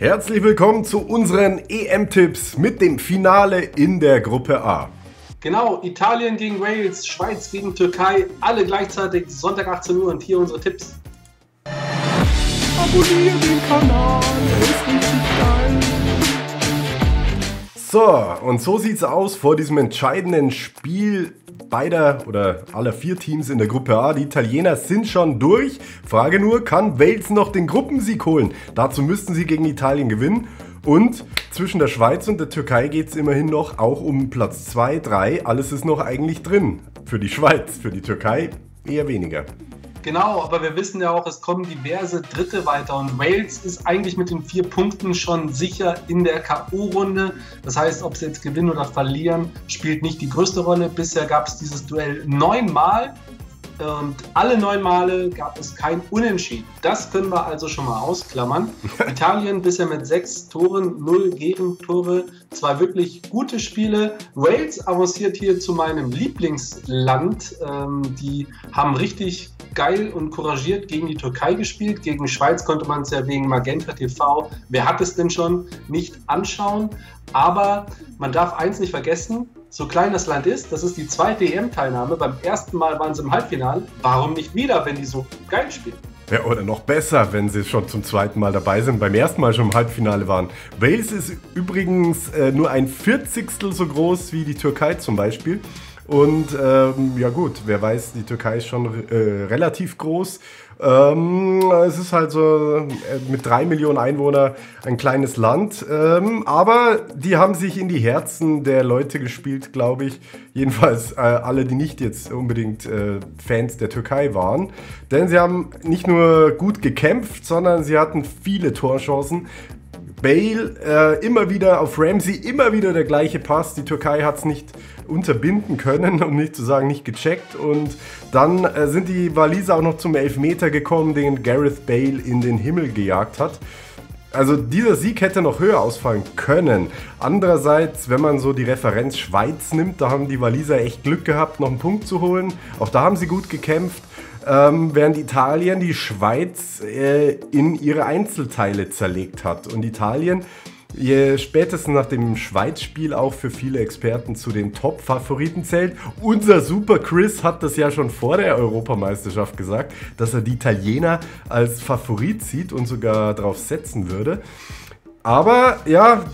Herzlich willkommen zu unseren EM-Tipps mit dem Finale in der Gruppe A. Genau, Italien gegen Wales, Schweiz gegen Türkei, alle gleichzeitig, Sonntag 18 Uhr und hier unsere Tipps. Abonniere den Kanal, ist richtig geil. So, und so sieht's aus vor diesem entscheidenden Spiel beider oder aller vier Teams in der Gruppe A. Die Italiener sind schon durch. Frage nur, kann Wales noch den Gruppensieg holen? Dazu müssten sie gegen Italien gewinnen. Und zwischen der Schweiz und der Türkei geht es immerhin noch auch um Platz 2, 3. Alles ist noch eigentlich drin. Für die Schweiz, für die Türkei eher weniger. Genau, aber wir wissen ja auch, es kommen diverse Dritte weiter und Wales ist eigentlich mit den 4 Punkten schon sicher in der K.O.-Runde. Das heißt, ob sie jetzt gewinnen oder verlieren, spielt nicht die größte Rolle. Bisher gab es dieses Duell 9 Mal und alle 9 Male gab es kein Unentschieden. Das können wir also schon mal ausklammern. Italien bisher mit 6 Toren, 0 Gegentore, 2 wirklich gute Spiele. Wales avanciert hier zu meinem Lieblingsland. Die haben richtig geil und couragiert gegen die Türkei gespielt. Gegen Schweiz konnte man es ja wegen Magenta TV, wer hat es denn schon, nicht anschauen. Aber man darf eins nicht vergessen, so klein das Land ist, das ist die zweite EM-Teilnahme. Beim ersten Mal waren sie im Halbfinale. Warum nicht wieder, wenn die so geil spielen? Ja, oder noch besser, wenn sie schon zum zweiten Mal dabei sind, beim ersten Mal schon im Halbfinale waren. Wales ist übrigens nur ein 40stel so groß wie die Türkei zum Beispiel. Und ja gut, wer weiß, die Türkei ist schon relativ groß. Es ist halt so mit 3 Millionen Einwohnern ein kleines Land. Aber die haben sich in die Herzen der Leute gespielt, glaube ich. Jedenfalls alle, die nicht jetzt unbedingt Fans der Türkei waren. Denn sie haben nicht nur gut gekämpft, sondern sie hatten viele Torchancen. Bale immer wieder auf Ramsey, immer wieder der gleiche Pass. Die Türkei hat es nicht unterbinden können, um nicht zu sagen nicht gecheckt. Und dann sind die Waliser auch noch zum Elfmeter gekommen, den Gareth Bale in den Himmel gejagt hat. Also dieser Sieg hätte noch höher ausfallen können. Andererseits, wenn man so die Referenz Schweiz nimmt, da haben die Waliser echt Glück gehabt, noch einen Punkt zu holen. Auch da haben sie gut gekämpft. Während Italien die Schweiz in ihre Einzelteile zerlegt hat. Und Italien spätestens nach dem Schweiz-Spiel auch für viele Experten zu den Top-Favoriten zählt. Unser Super Chris hat das ja schon vor der Europameisterschaft gesagt, dass er die Italiener als Favorit sieht und sogar darauf setzen würde. Aber ja,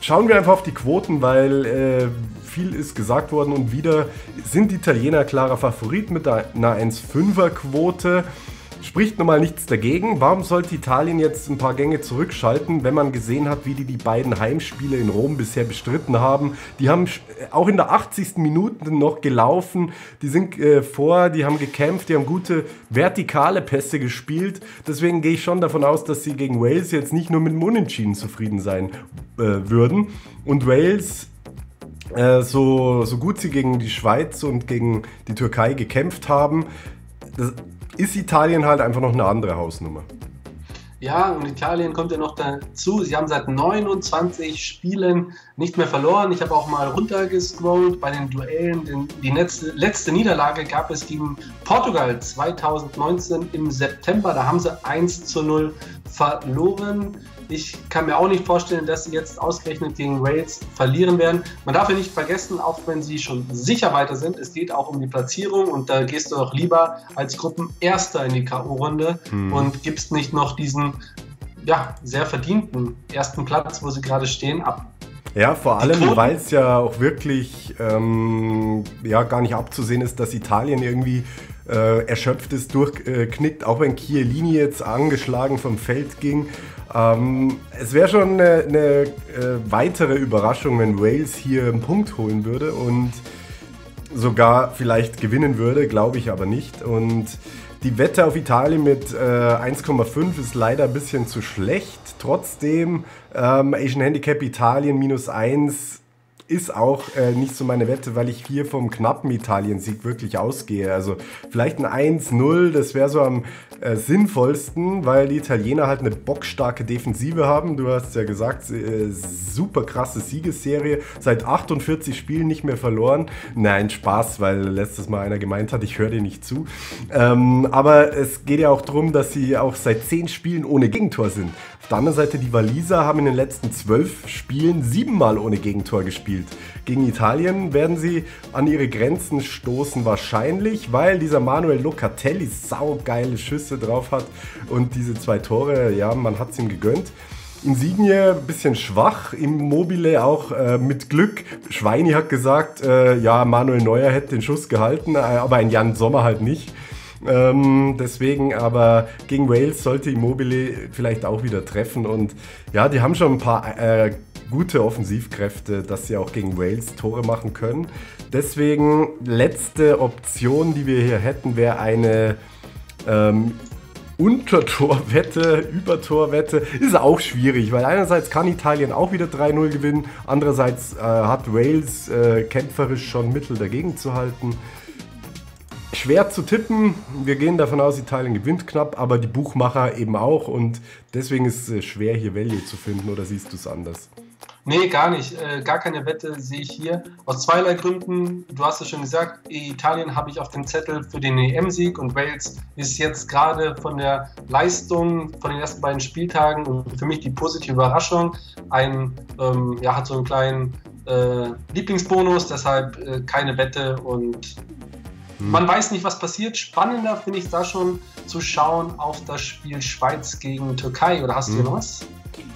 schauen wir einfach auf die Quoten, weil viel ist gesagt worden und wieder sind die Italiener klarer Favorit mit einer 1,5er-Quote. Spricht normal nichts dagegen. Warum sollte Italien jetzt ein paar Gänge zurückschalten, wenn man gesehen hat, wie die beiden Heimspiele in Rom bisher bestritten haben? Die haben auch in der 80. Minute noch gelaufen. Die sind vor, die haben gekämpft, die haben gute vertikale Pässe gespielt. Deswegen gehe ich schon davon aus, dass sie gegen Wales jetzt nicht nur mit dem Unentschieden zufrieden sein würden. Und Wales, so gut sie gegen die Schweiz und gegen die Türkei gekämpft haben, das ist Italien halt einfach noch eine andere Hausnummer. Ja, und Italien kommt ja noch dazu. Sie haben seit 29 Spielen nicht mehr verloren. Ich habe auch mal runtergescrollt bei den Duellen. Die letzte Niederlage gab es gegen Portugal 2019 im September. Da haben sie 1:0 verloren. Ich kann mir auch nicht vorstellen, dass sie jetzt ausgerechnet gegen Wales verlieren werden. Man darf ja nicht vergessen, auch wenn sie schon sicher weiter sind, es geht auch um die Platzierung und da gehst du doch lieber als Gruppenerster in die K.O.-Runde und gibst nicht noch diesen ja, sehr verdienten ersten Platz, wo sie gerade stehen, ab. Ja, vor allem, weil es ja auch wirklich ja, gar nicht abzusehen ist, dass Italien irgendwie erschöpft ist, durchknickt, auch wenn Chiellini jetzt angeschlagen vom Feld ging. Es wäre schon eine weitere Überraschung, wenn Wales hier einen Punkt holen würde und sogar vielleicht gewinnen würde, glaube ich aber nicht. Und die Wette auf Italien mit 1,5 ist leider ein bisschen zu schlecht. Trotzdem, Asian Handicap Italien -1 ist auch nicht so meine Wette, weil ich hier vom knappen Italien-Sieg wirklich ausgehe. Also vielleicht ein 1:0, das wäre so am sinnvollsten, weil die Italiener halt eine bockstarke Defensive haben. Du hast ja gesagt, super krasse Siegesserie, seit 48 Spielen nicht mehr verloren. Nein, Spaß, weil letztes Mal einer gemeint hat, ich höre dir nicht zu. Aber es geht ja auch darum, dass sie auch seit 10 Spielen ohne Gegentor sind. Auf der anderen Seite, die Waliser haben in den letzten 12 Spielen 7-mal ohne Gegentor gespielt. Gegen Italien werden sie an ihre Grenzen stoßen wahrscheinlich, weil dieser Manuel Locatelli saugeile Schüsse drauf hat und diese 2 Tore, ja, man hat es ihm gegönnt. Insigne ein bisschen schwach, Immobile auch mit Glück. Schweini hat gesagt, ja, Manuel Neuer hätte den Schuss gehalten, aber ein Jan Sommer halt nicht. Deswegen, aber gegen Wales sollte Immobile vielleicht auch wieder treffen und ja, die haben schon ein paar gute Offensivkräfte, dass sie auch gegen Wales Tore machen können. Deswegen, letzte Option, die wir hier hätten, wäre eine Untertorwette, Übertorwette. Ist auch schwierig, weil einerseits kann Italien auch wieder 3-0 gewinnen, andererseits hat Wales kämpferisch schon Mittel dagegen zu halten. Schwer zu tippen, wir gehen davon aus, Italien gewinnt knapp, aber die Buchmacher eben auch und deswegen ist es schwer, hier Value zu finden, oder siehst du es anders? Nee, gar nicht. Gar keine Wette sehe ich hier. Aus zweierlei Gründen, du hast es schon gesagt, Italien habe ich auf dem Zettel für den EM-Sieg und Wales ist jetzt gerade von der Leistung von den ersten beiden Spieltagen und für mich die positive Überraschung. Ja, hat so einen kleinen Lieblingsbonus, deshalb keine Wette und man weiß nicht, was passiert. Spannender finde ich da schon zu schauen auf das Spiel Schweiz gegen Türkei. Oder hast du hier noch was?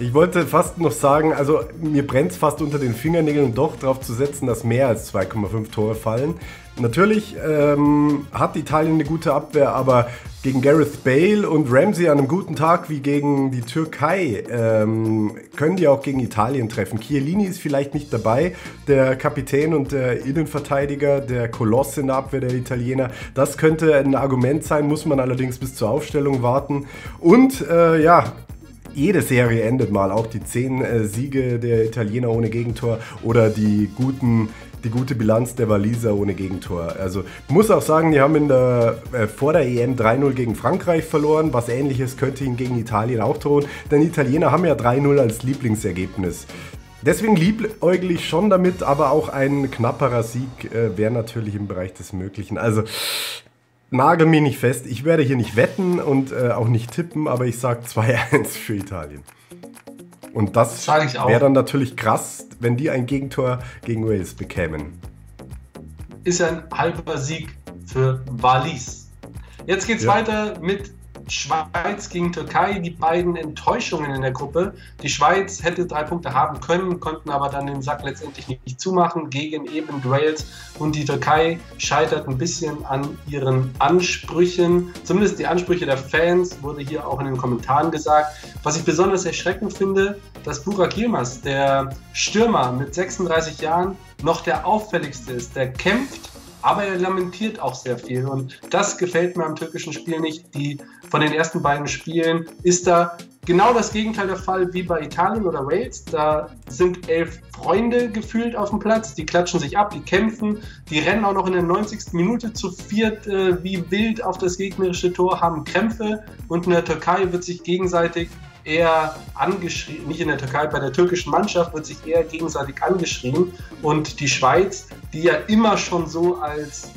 Ich wollte fast noch sagen, also mir brennt es fast unter den Fingernägeln, um doch darauf zu setzen, dass mehr als 2,5 Tore fallen. Natürlich hat Italien eine gute Abwehr, aber gegen Gareth Bale und Ramsey an einem guten Tag wie gegen die Türkei können die auch gegen Italien treffen. Chiellini ist vielleicht nicht dabei, der Kapitän und der Innenverteidiger, der Koloss in der Abwehr der Italiener. Das könnte ein Argument sein, muss man allerdings bis zur Aufstellung warten. Und ja, jede Serie endet mal, auch die 10 Siege der Italiener ohne Gegentor oder die gute Bilanz der Waliser ohne Gegentor. Also muss auch sagen, die haben vor der EM 3-0 gegen Frankreich verloren. Was Ähnliches könnte ihnen gegen Italien auch drohen, denn die Italiener haben ja 3-0 als Lieblingsergebnis. Deswegen liebäugle ich schon damit, aber auch ein knapperer Sieg wäre natürlich im Bereich des Möglichen. Also nagel mich nicht fest. Ich werde hier nicht wetten und auch nicht tippen, aber ich sage 2-1 für Italien. Und das wäre dann natürlich krass, wenn die ein Gegentor gegen Wales bekämen. Ist ja ein halber Sieg für Wallis. Jetzt geht's weiter mit Schweiz gegen Türkei, die beiden Enttäuschungen in der Gruppe. Die Schweiz hätte 3 Punkte haben können, konnten aber dann den Sack letztendlich nicht zumachen gegen eben Wales. Und die Türkei scheitert ein bisschen an ihren Ansprüchen. Zumindest die Ansprüche der Fans, wurde hier auch in den Kommentaren gesagt. Was ich besonders erschreckend finde, dass Burak Yilmaz, der Stürmer mit 36 Jahren, noch der auffälligste ist. Der kämpft, aber er lamentiert auch sehr viel und das gefällt mir am türkischen Spiel nicht. Von den ersten beiden Spielen ist da genau das Gegenteil der Fall wie bei Italien oder Wales. Da sind 11 Freunde gefühlt auf dem Platz, die klatschen sich ab, die kämpfen, die rennen auch noch in der 90. Minute zu viert wie wild auf das gegnerische Tor, haben Krämpfe und in der Türkei wird sich gegenseitig eher angeschrien, nicht in der Türkei, bei der türkischen Mannschaft wird sich eher gegenseitig angeschrien und die Schweiz, die ja immer schon so als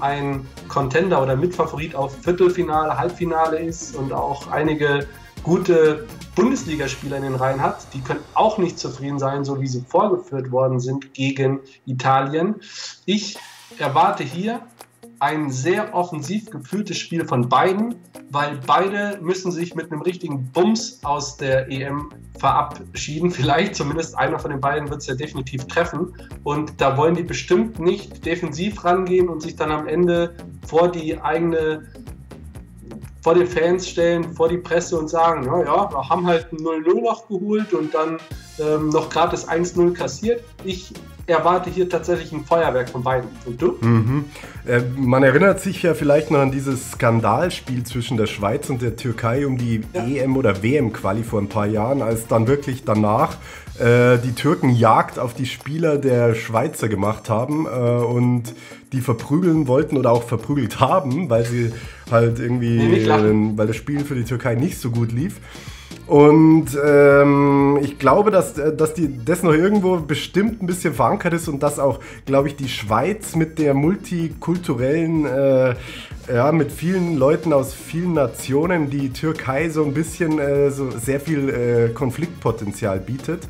ein Contender oder Mitfavorit auf Viertelfinale, Halbfinale ist und auch einige gute Bundesligaspieler in den Reihen hat, die können auch nicht zufrieden sein, so wie sie vorgeführt worden sind gegen Italien. Ich erwarte hier ein sehr offensiv geführtes Spiel von beiden, weil beide müssen sich mit einem richtigen Bums aus der EM verabschieden. Vielleicht, zumindest einer von den beiden wird es ja definitiv treffen. Und da wollen die bestimmt nicht defensiv rangehen und sich dann am Ende vor den Fans stellen, vor die Presse und sagen, naja, wir haben halt ein 0-0 noch geholt und dann noch gerade das 1-0 kassiert. Ich erwarte hier tatsächlich ein Feuerwerk von beiden. Und du? Man erinnert sich ja vielleicht noch an dieses Skandalspiel zwischen der Schweiz und der Türkei um die EM- oder WM-Quali vor ein paar Jahren, als dann wirklich danach die Türken Jagd auf die Spieler der Schweizer gemacht haben und die verprügeln wollten oder auch verprügelt haben, weil sie halt irgendwie, weil das Spiel für die Türkei nicht so gut lief. Und ich glaube, dass das noch irgendwo bestimmt ein bisschen verankert ist und dass auch, glaube ich, die Schweiz mit der multikulturellen Ja, mit vielen Leuten aus vielen Nationen, die Türkei so ein bisschen so sehr viel Konfliktpotenzial bietet,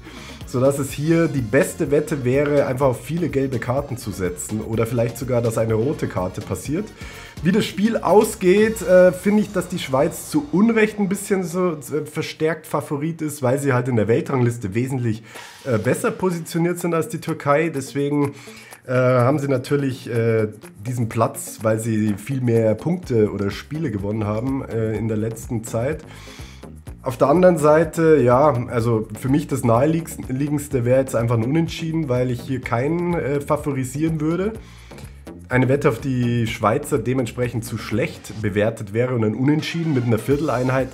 sodass es hier die beste Wette wäre, einfach auf viele gelbe Karten zu setzen oder vielleicht sogar, dass eine rote Karte passiert. Wie das Spiel ausgeht, finde ich, dass die Schweiz zu Unrecht ein bisschen so verstärkt Favorit ist, weil sie halt in der Weltrangliste wesentlich besser positioniert sind als die Türkei. Deswegen haben sie natürlich diesen Platz, weil sie viel mehr Punkte oder Spiele gewonnen haben in der letzten Zeit. Auf der anderen Seite, ja, also für mich das naheliegendste wäre jetzt einfach ein Unentschieden, weil ich hier keinen favorisieren würde. Eine Wette auf die Schweizer dementsprechend zu schlecht bewertet wäre und ein Unentschieden mit einer Vierteleinheit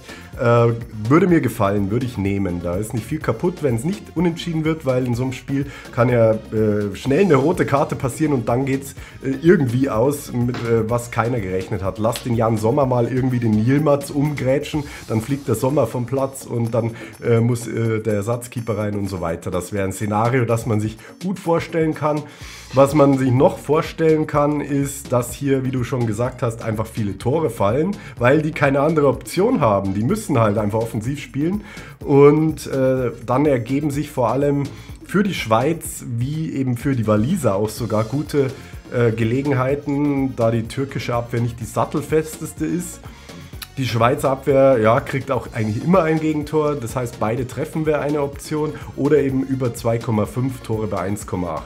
würde mir gefallen, würde ich nehmen. Da ist nicht viel kaputt, wenn es nicht unentschieden wird, weil in so einem Spiel kann ja schnell eine rote Karte passieren und dann geht es irgendwie aus, mit was keiner gerechnet hat. Lass den Jan Sommer mal irgendwie den Yilmaz umgrätschen, dann fliegt der Sommer vom Platz und dann muss der Ersatzkeeper rein und so weiter. Das wäre ein Szenario, das man sich gut vorstellen kann. Was man sich noch vorstellen kann, ist, dass hier, wie du schon gesagt hast, einfach viele Tore fallen, weil die keine andere Option haben. Die müssen halt einfach offensiv spielen und dann ergeben sich vor allem für die Schweiz wie eben für die Waliser auch sogar gute Gelegenheiten, da die türkische Abwehr nicht die sattelfesteste ist. Die Schweizer Abwehr, ja, kriegt auch eigentlich immer ein Gegentor, das heißt beide Treffen wäre eine Option oder eben über 2,5 Tore bei 1,8.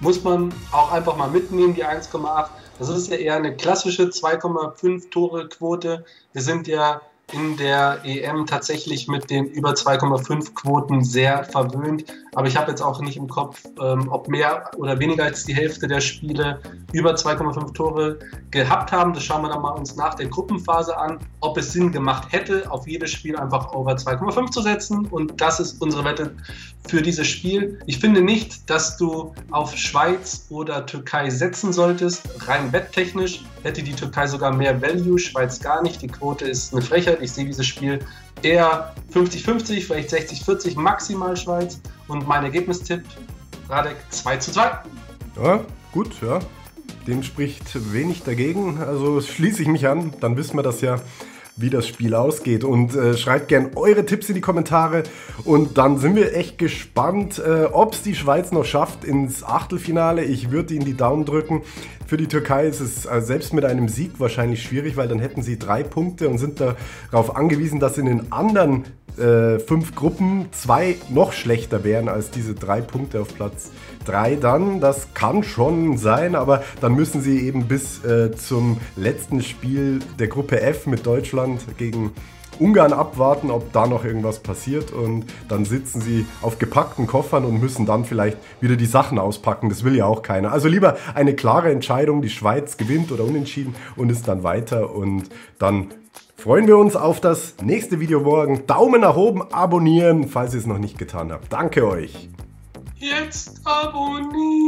Muss man auch einfach mal mitnehmen, die 1,8. Das ist ja eher eine klassische 2,5 Tore Quote. Wir sind ja in der EM tatsächlich mit den über 2,5 Quoten sehr verwöhnt. Aber ich habe jetzt auch nicht im Kopf, ob mehr oder weniger als die Hälfte der Spiele über 2,5 Tore gehabt haben. Das schauen wir dann mal uns nach der Gruppenphase an, ob es Sinn gemacht hätte, auf jedes Spiel einfach over 2,5 zu setzen. Und das ist unsere Wette für dieses Spiel. Ich finde nicht, dass du auf Schweiz oder Türkei setzen solltest. Rein wetttechnisch hätte die Türkei sogar mehr Value, Schweiz gar nicht. Die Quote ist eine Frechheit. Ich sehe dieses Spiel eher 50-50, vielleicht 60-40 maximal Schweiz. Und mein Ergebnistipp, Radek, 2:2. Ja, gut, ja. Dem spricht wenig dagegen. Also schließe ich mich an, dann wissen wir das ja, wie das Spiel ausgeht. Und schreibt gerne eure Tipps in die Kommentare. Und dann sind wir echt gespannt, ob es die Schweiz noch schafft ins Achtelfinale. Ich würde ihnen die Daumen drücken. Für die Türkei ist es selbst mit einem Sieg wahrscheinlich schwierig, weil dann hätten sie 3 Punkte und sind darauf angewiesen, dass in den anderen 5 Gruppen 2 noch schlechter wären als diese 3 Punkte auf Platz 3 dann. Das kann schon sein, aber dann müssen sie eben bis zum letzten Spiel der Gruppe F mit Deutschland gegen Ungarn abwarten, ob da noch irgendwas passiert, und dann sitzen sie auf gepackten Koffern und müssen dann vielleicht wieder die Sachen auspacken. Das will ja auch keiner. Also lieber eine klare Entscheidung, die Schweiz gewinnt oder unentschieden und ist dann weiter, und dann freuen wir uns auf das nächste Video morgen. Daumen nach oben, abonnieren, falls ihr es noch nicht getan habt. Danke euch. Jetzt abonnieren.